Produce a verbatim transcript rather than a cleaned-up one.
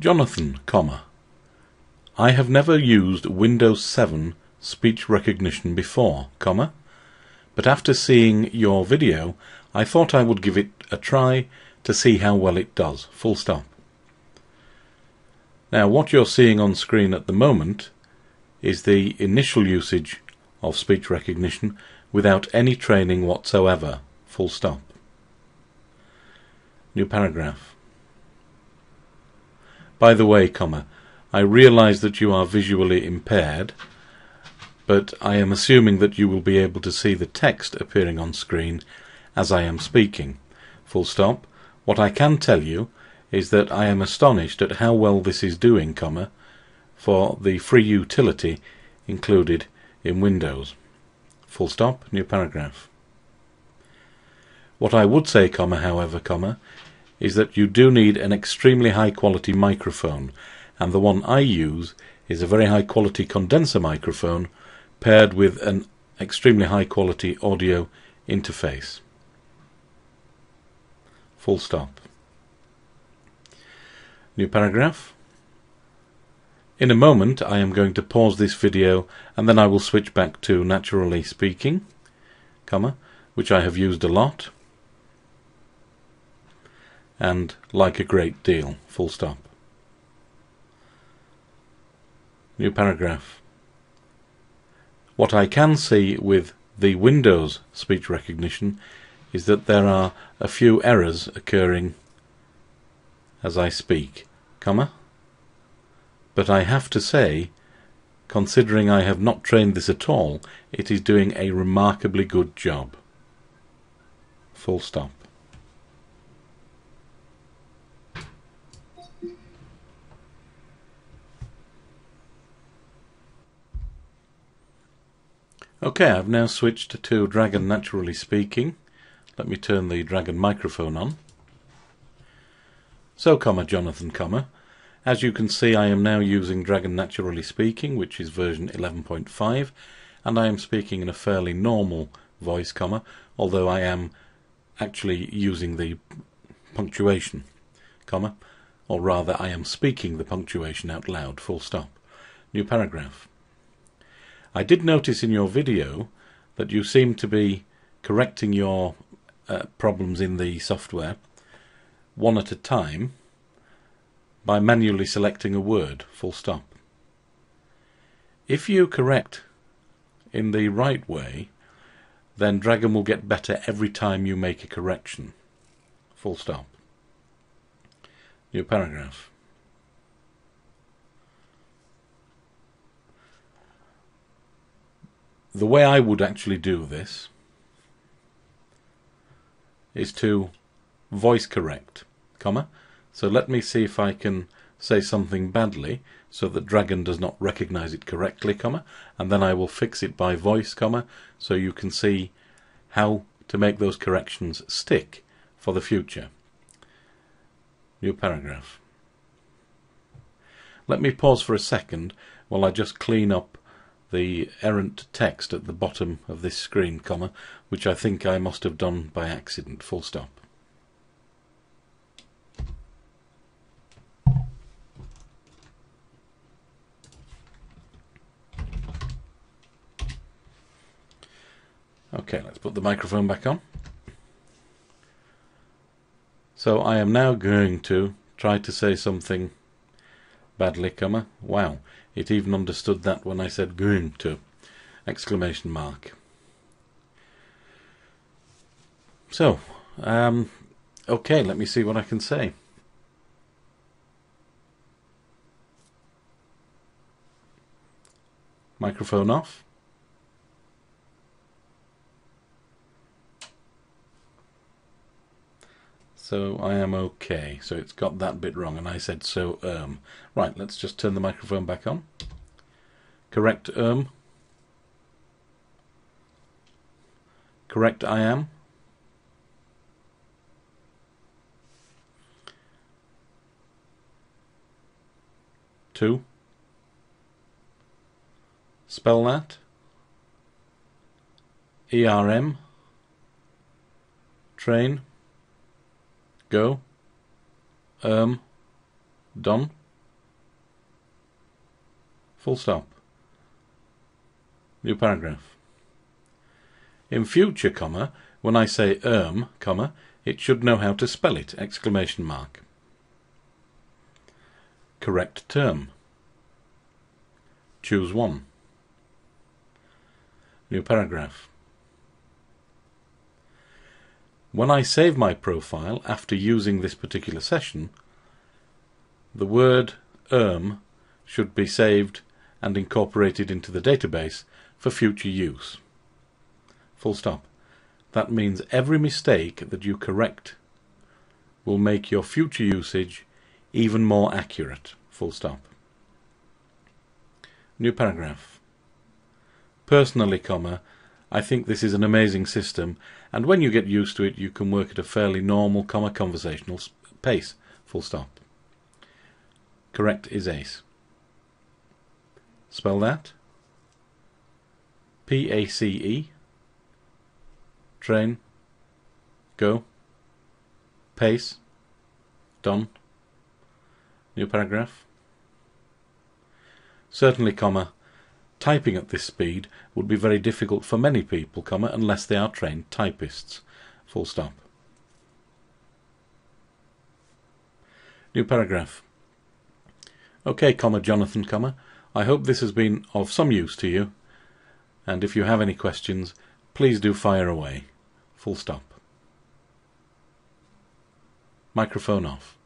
Jonathan, comma, I have never used Windows seven speech recognition before, comma, but after seeing your video, I thought I would give it a try to see how well it does, full stop. Now, what you're seeing on screen at the moment is the initial usage of speech recognition without any training whatsoever, full stop. New paragraph. By the way, comma, I realize that you are visually impaired, but I am assuming that you will be able to see the text appearing on screen as I am speaking, full stop. What I can tell you is that I am astonished at how well this is doing, comma, for the free utility included in Windows, full stop, new paragraph. What I would say, comma, however, comma, is that you do need an extremely high quality microphone, and the one I use is a very high quality condenser microphone paired with an extremely high quality audio interface, full stop. New paragraph. In a moment I am going to pause this video and then I will switch back to Naturally Speaking, comma, which I have used a lot and like a great deal, full stop. New paragraph. What I can see with the Windows speech recognition is that there are a few errors occurring as I speak, comma, but I have to say, considering I have not trained this at all, it is doing a remarkably good job, full stop. Okay, I've now switched to Dragon Naturally Speaking. Let me turn the Dragon microphone on. So, comma, Jonathan, comma, as you can see I am now using Dragon Naturally Speaking, which is version eleven point five, and I am speaking in a fairly normal voice, comma, although I am actually using the punctuation, comma, or rather I am speaking the punctuation out loud, full stop. New paragraph. I did notice in your video that you seem to be correcting your uh, problems in the software one at a time by manually selecting a word, full stop. If you correct in the right way, then Dragon will get better every time you make a correction, full stop. New paragraph. The way I would actually do this is to voice correct, comma, so let me see if I can say something badly so that Dragon does not recognize it correctly, comma, and then I will fix it by voice, comma, so you can see how to make those corrections stick for the future. New paragraph. Let me pause for a second while I just clean up the errant text at the bottom of this screen, comma, which I think I must have done by accident, full stop. Okay, let's put the microphone back on. So I am now going to try to say something badly, comma, wow, it even understood that when I said going to, exclamation mark. So, um, okay, let me see what I can say. Microphone off. So I am okay, so it's got that bit wrong and I said so um. Right, let's just turn the microphone back on. Correct um. Correct I am. Two. Spell that. E R M. Train. Go. Um. Done. Full stop. New paragraph. In future, comma, when I say erm, comma, it should know how to spell it, exclamation mark. Correct term. Choose one. New paragraph. When I save my profile after using this particular session, the word erm should be saved and incorporated into the database for future use. Full stop. That means every mistake that you correct will make your future usage even more accurate. Full stop. New paragraph. Personally, comma, I think this is an amazing system, and when you get used to it, you can work at a fairly normal, comma, conversational pace. Full stop. Correct is ace. Spell that. P A C E. Train. Go. Pace. Done. New paragraph. Certainly, comma, typing at this speed would be very difficult for many people, comma, unless they are trained typists. Full stop. New paragraph. Okay, comma, Jonathan, comma, I hope this has been of some use to you, and if you have any questions, please do fire away. Full stop. Microphone off.